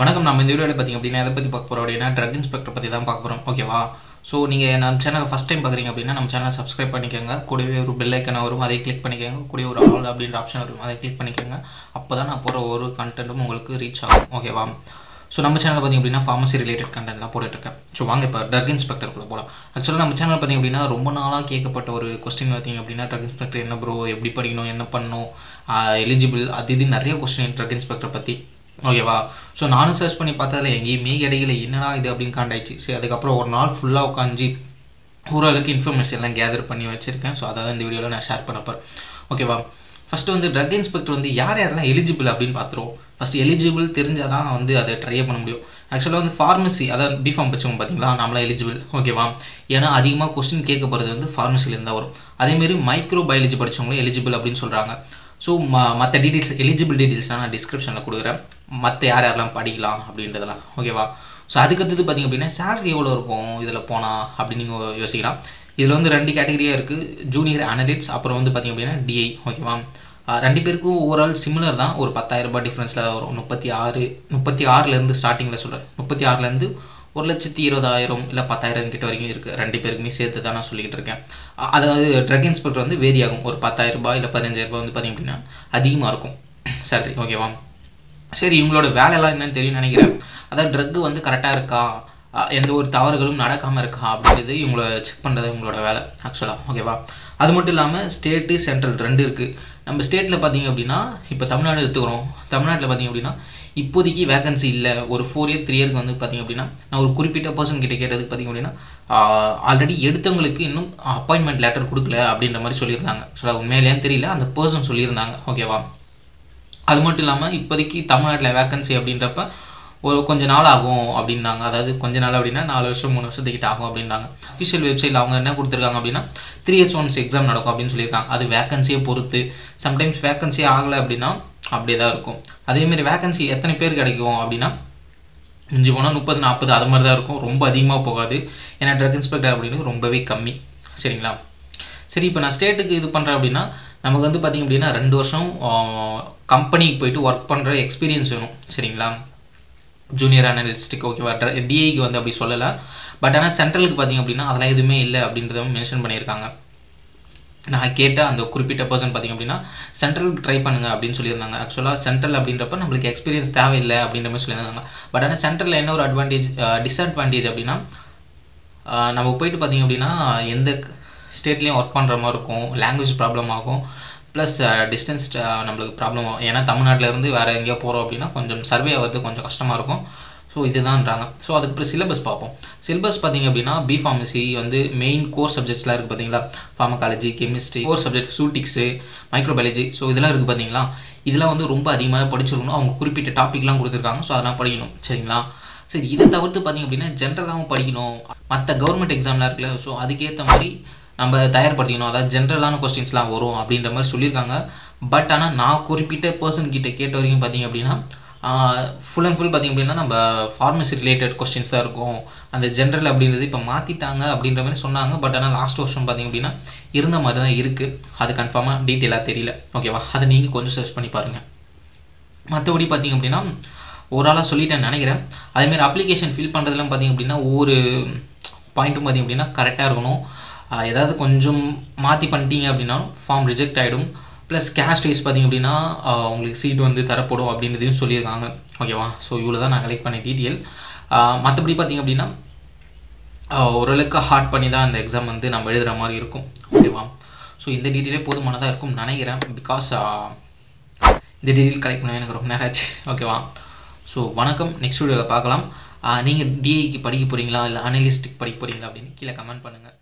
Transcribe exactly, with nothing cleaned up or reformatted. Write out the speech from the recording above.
வணக்கம். நம்ம இந்த வீடியோவில் பார்த்திங்க அப்படின்னா எதை பற்றி பார்க்க போகிறோம் அப்படின்னா ட்ரக் இன்ஸ்பெக்டர் பற்றி தான் பார்க்க போகிறோம். ஓகேவா? ஸோ நீங்கள் நம்ம சேனலை ஃபஸ்ட் டைம் பார்க்குறீங்க அப்படின்னா நம்ம சேனலை சப்ஸ்கிரைப் பண்ணிக்கோங்க. கூடவே ஒரு பெல் ஐக்கனை வரும், அதை கிளிக் பண்ணிக்கோங்க. கூடவே ஒரு ஆல் அப்படின்ற ஆப்ஷன் வரும், அதை கிளிக் பண்ணிக்கோங்க. அப்போ தான் நான் போகிற ஒரு கண்டென்ட்டும் உங்களுக்கு ரீச் ஆகும். ஓகேவா? ஸோ நம்ம சேனல் பார்த்திங்க அப்படின்னா ஃபார்மசி ரிலேட்டட் கண்டென்ட் தான் போட்டுட்ருக்கேன். ஸோ வாங்க இப்போ ட்ரக் இன்ஸ்பெக்டருக்குள்ளே போகலாம். ஆக்சுவலாக நம்ம சேனல் பார்த்திங்க அப்படின்னா ரொம்ப நாளாக கேட்கப்பட்ட ஒரு கொஸ்டின் பார்த்திங்க அப்படின்னா ட்ரக் இன்ஸ்பெக்டர் என்ன ப்ரோ, எப்படி படிக்கணும், என்ன பண்ணணும், எலிஜிபிள், அது இது நிறைய கொஸ்டின் ட்ரக் இன்ஸ்பெக்டர் பற்றி. ஓகேவா? ஸோ நானும் சர்ச் பண்ணி பார்த்ததில் எங்கேயுமே இடையில என்னடா இது அப்படின்னு காண்டாயிடுச்சு. சரி, அதுக்கப்புறம் ஒரு நாள் ஃபுல்லாக உட்காந்து ஓரளவுக்கு இன்ஃபர்மேஷன்லாம் கேதர் பண்ணி வச்சுருக்கேன். ஸோ அதை தான் இந்த வீடியோவில் நான் ஷேர் பண்ண போகிறேன். ஓகேவா? ஃபஸ்ட்டு வந்து ட்ரக் இன்ஸ்பெக்டர் வந்து யார் யாரெல்லாம் எலிஜிபிள் அப்படின்னு பார்த்துருவோம். ஃபஸ்ட்டு எலிஜிபிள் தெரிஞ்சால் தான் வந்து அதை ட்ரை பண்ண முடியும். ஆக்சுவலாக வந்து ஃபார்மசி, அதாவது பிஃபார்ம் படிச்சவங்க பார்த்தீங்களா, நம்மளாம் எலிஜிபிள். ஓகேவா? ஏன்னா அதிகமாக கொஸ்டின் கேட்க போகிறது வந்து ஃபார்மசிலேருந்து தான் வரும். அதேமாரி மைக்ரோ பயாலஜி படித்தவங்களும் எலிஜிபிள் அப்படின்னு சொல்கிறாங்க. ஸோ ம மற்ற டீட்டெயில்ஸ், எலிஜிபிள் டீட்டெயில்ஸ்லாம் நான் டிஸ்கிரிப்ஷனில் கொடுக்குறேன், மற்ற யார் யாரெல்லாம் படிக்கலாம் அப்படின்றதெல்லாம். ஓகேவா? ஸோ அதுக்கடுத்து பார்த்திங்க அப்படின்னா சேலரி எவ்வளோ இருக்கும் இதில் போனால் அப்படின்னு நீங்கள் யோசிக்கலாம். இதில் வந்து ரெண்டு கேட்டகரியாக இருக்குது, ஜூனியர் அனலிஸ்ட், அப்புறம் வந்து பார்த்திங்க அப்படின்னா டிஐ. ஓகேவா? ரெண்டு பேருக்கும் ஓவரால் சிமிலர் தான், ஒரு பத்தாயிரரூபா டிஃப்ரென்ஸில் வரும். முப்பத்தி ஆறு முப்பத்தி ஆறுலேருந்து ஸ்டார்டிங்கில் சொல்கிறேன், முப்பத்தி ஆறுலேருந்து ஒரு லட்சத்தி இருபதாயிரம் இல்லை பத்தாயிரம் கிட்ட வரைக்கும் இருக்குது. ரெண்டு பேருக்குமே சேர்த்து தான் நான் சொல்லிக்கிட்டு இருக்கேன். அதாவது ட்ரக் இன்ஸ்பெக்டர் வந்து வேரி ஆகும், ஒரு பத்தாயிரரூபா இல்லை பதினஞ்சாயிரரூபா வந்து பார்த்திங்க அப்படின்னா அதிகமாக இருக்கும் சேலரி. ஓகேவா? சரி, இவங்களோட வேலையெல்லாம் என்னென்னு தெரியும் நினைக்கிறேன். அதாவது ட்ரக்கு வந்து கரெக்டாக இருக்கா, எந்த ஒரு தவறுகளும் நடக்காமல் இருக்கா அப்படின்றது இவங்கள செக் பண்ணுறது இவங்களோட வேலை ஆக்சுவலாக. ஓகேவா? அது மட்டும் இல்லாமல் ஸ்டேட்டு சென்ட்ரல் ரெண்டு இருக்குது. நம்ம ஸ்டேட்டில் பார்த்திங்க அப்படின்னா இப்போ தமிழ்நாடு எடுத்துக்கிறோம். தமிழ்நாட்டில் பார்த்திங்க அப்படின்னா இப்போதைக்கு வேகன்சி இல்லை. ஒரு ஃபோர் இயர் த்ரீ இயருக்கு வந்து பார்த்திங்க அப்படின்னா நான் ஒரு குறிப்பிட்ட பர்சன் கிட்டே கேட்டதுக்கு பார்த்திங்க அப்படின்னா ஆல்ரெடி எடுத்தவங்களுக்கு இன்னும் அப்பாயின்மெண்ட் லெட்டர் கொடுக்கல அப்படின்ற மாதிரி சொல்லியிருந்தாங்க. ஸோ உண்மையிலேன்னு தெரியல, அந்த பர்சன் சொல்லியிருந்தாங்க. ஓகேவா? அது மட்டும் இல்லாமல் இப்போதைக்கு தமிழ்நாட்டில் வேகன்சி அப்படின்றப்ப ஒரு கொஞ்சம் நாள் ஆகும் அப்படின்னாங்க. அதாவது கொஞ்சம் நாள் அப்படின்னா நாலு வருஷம் மூணு வருஷத்துக்கிட்ட ஆகும் அப்படின்னாங்க. அஃபிஷியல் வெப்சைட்டில் அவங்க என்ன கொடுத்துருக்காங்க அப்படின்னா த்ரீ இயர்ஸ் ஒன்ஸ் எக்ஸாம் நடக்கும் அப்படின்னு சொல்லியிருக்காங்க. அது வேகன்சியை பொறுத்து, சம்டைம்ஸ் வேகன்சி ஆகலை அப்படின்னா அப்படியே தான் இருக்கும். அதேமாதிரி வேகன்சி எத்தனை பேர் கிடைக்கும் அப்படின்னா மிஞ்சி போனால் முப்பது நாற்பது அது மாதிரி தான் இருக்கும். ரொம்ப அதிகமாக போகாது, ஏன்னா ட்ரக் இன்ஸ்பெக்டர் அப்படின்னு ரொம்பவே கம்மி. சரிங்களா? சரி, இப்போ நான் ஸ்டேட்டுக்கு இது பண்ணுறேன் அப்படின்னா நமக்கு வந்து பார்த்திங்க அப்படின்னா ரெண்டு வருஷம் கம்பெனிக்கு போயிட்டு ஒர்க் பண்ணுற எக்ஸ்பீரியன்ஸ் வேணும். சரிங்களா? ஜூனியர் அனலிஸ்ட்டுக்கு. ஓகேவா? டிஐக்கு வந்து அப்படி சொல்லலை, பட் ஆனால் சென்ட்ரலுக்கு பார்த்திங்க அப்படின்னா அதெல்லாம் எதுவுமே இல்லை அப்படின்றத மென்ஷன் பண்ணியிருக்காங்க. நான் கேட்ட அந்த குறிப்பிட்ட பர்சன் பார்த்திங்க அப்படின்னா சென்ட்ரலுக்கு ட்ரை பண்ணுங்கள் அப்படின்னு சொல்லியிருந்தாங்க. ஆக்சுவலாக சென்ட்ரல் அப்படின்றப்ப நம்மளுக்கு எக்ஸ்பீரியன்ஸ் தேவையில்லை அப்படின்ற மாதிரி சொல்லியிருந்தாங்க. பட் ஆனால் சென்ட்ரலில் என்ன ஒரு அட்வான்டேஜ் டிஸ்அட்வான்டேஜ் அப்படின்னா நம்ம போயிட்டு பார்த்திங்க அப்படின்னா எந்த ஸ்டேட்லேயும் ஒர்க் பண்ணுற மாதிரி இருக்கும், லாங்குவேஜ் ப்ராப்ளம் ஆகும், ப்ளஸ் டிஸ்டன்ஸ் நம்மளுக்கு ப்ராப்ளம் ஆகும். ஏன்னா தமிழ்நாட்டிலேருந்து வேறு எங்கேயோ போகிறோம் அப்படின்னா கொஞ்சம் சர்வே ஆகிறது கொஞ்சம் கஷ்டமாக இருக்கும். ஸோ இதுதான்றாங்க. ஸோ அதுக்கப்புறம் சிலபஸ் பார்ப்போம். சிலபஸ் பார்த்திங்க அப்படின்னா பி ஃபார்மசி வந்து மெயின் கோர் சப்ஜெக்ட்ஸ்லாம் இருக்குது பார்த்திங்களா, ஃபார்மகாலஜி, கெமிஸ்ட்ரி, கோர் சப்ஜெக்ட் சூட்டிக்ஸு, மைக்ரோபயாலஜி. ஸோ இதெல்லாம் இருக்குது பார்த்திங்களா. இதெல்லாம் வந்து ரொம்ப அதிகமாக படிச்சிருக்கணும். அவங்க குறிப்பிட்ட டாப்பிக்லாம் கொடுத்துருக்காங்க. ஸோ அதெல்லாம் படிக்கணும். சரிங்களா? சரி, இதை தவிர்த்து பார்த்திங்க அப்படின்னா ஜென்ரலாகவும் படிக்கணும். மற்ற கவர்மெண்ட் எக்ஸாம்லாம் இருக்குல்ல, ஸோ அதுக்கேற்ற மாதிரி நம்ம தயார்படுத்திக்கணும். அதாவது ஜென்ரலான கொஸ்டின்ஸ்லாம் வரும் அப்படின்ற மாதிரி சொல்லியிருக்காங்க. பட் ஆனால் நான் குறிப்பிட்ட பர்சன் கிட்டே கேட்ட வரைக்கும் பார்த்திங்க அப்படின்னா ஃபுல் அண்ட் ஃபுல் பார்த்திங்க அப்படின்னா நம்ம ஃபார்மசி ரிலேட்டட் கொஸ்டின்ஸ் தான் இருக்கும். அந்த ஜென்ரல் அப்படின்றது இப்போ மாற்றிட்டாங்க அப்படின்ற மாதிரி சொன்னாங்க. பட் ஆனால் லாஸ்ட் வருஷம் பார்த்திங்க அப்படின்னா இருந்த மாதிரி தான் இருக்குது. அது கன்ஃபார்மாக டீட்டெயிலாக தெரியல. ஓகேவா? அதை நீங்கள் கொஞ்சம் சர்ச் பண்ணி பாருங்கள். மற்றபடி பார்த்திங்க அப்படின்னா ஓவராலாக சொல்லிட்டேன்னு நினைக்கிறேன். அதேமாதிரி அப்ளிகேஷன் ஃபில் பண்ணுறதுலாம் பார்த்திங்க அப்படின்னா ஒவ்வொரு பாயிண்ட்டும் பார்த்திங்க அப்படின்னா கரெக்டாக இருக்கணும். ஏதாவது கொஞ்சம் மாற்றி பண்ணிட்டீங்க அப்படின்னா ஃபார்ம் ரிஜெக்ட் ஆகிடும். ப்ளஸ் கேஸ்ட் வைஸ் பார்த்திங்க அப்படின்னா உங்களுக்கு சீட் வந்து தரப்படும் அப்படின்றதையும் சொல்லியிருக்காங்க. ஓகேவா? ஸோ இவ்வளோ தான் நான் கலெக்ட் பண்ண டீட்டெயில். மற்றபடி பார்த்திங்க அப்படின்னா ஓரளவுக்கு ஹார்ட் பண்ணி தான் அந்த எக்ஸாம் வந்து நம்ம எழுதுகிற மாதிரி இருக்கும். ஓகேவா? ஸோ இந்த டீட்டெயிலே போதுமானதாக இருக்கும்னு நினைக்கிறேன். பிகாஸ் இந்த டீட்டெயில் கலெக்ட் பண்ண எனக்கு ரொம்ப நேரம் ஆச்சு. ஓகேவா? ஸோ வணக்கம். நெக்ஸ்ட் வீடியோவில் பார்க்கலாம். நீங்கள் டிஐக்கு படிக்க போகிறீங்களா இல்லை அனலிஸ்ட்டுக்கு படிக்க போகிறீங்களா அப்படின்னு கீழே கமெண்ட் பண்ணுங்கள்.